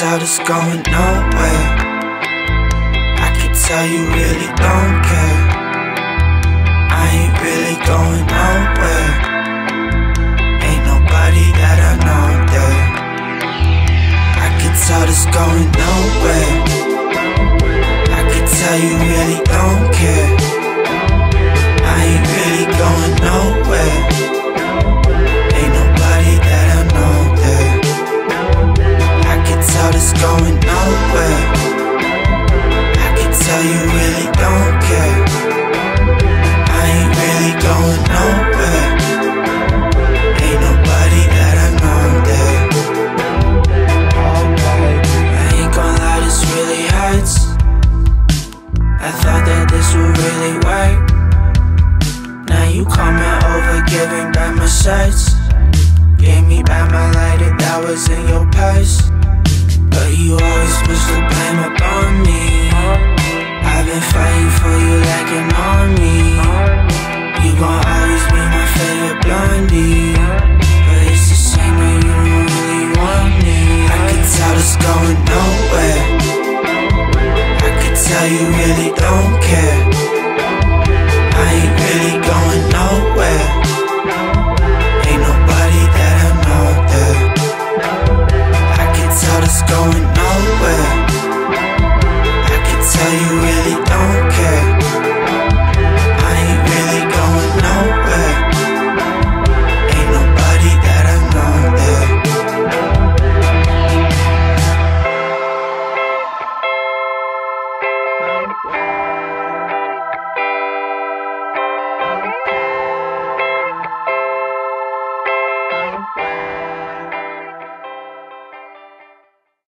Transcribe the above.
tell this going nowhere. I can tell you really don't care. I ain't really going nowhere. Ain't nobody that I know there. I can tell this going nowhere. I can tell you really don't care. I ain't really going nowhere. Ain't nobody that I know there. I can tell this going nowhere. I can tell you really don't care. I ain't really going nowhere. Ain't nobody that I know there. I ain't gonna lie, this really hurts. I thought that this would really work. Now you coming over, giving back my shirts. Gave me back my lighter that was in your purse. But you always push the blame upon me. I've been fighting for you like an army. You gon' always be my favorite blondie. But it's a shame that you don't really want me. I can tell this going nowhere. I can tell you really don't care. I ain't really going nowhere. Ain't nobody that I know there. I can tell this going nowhere. I can tell you really don't care. I ain't really going nowhere. Ain't nobody that I know there.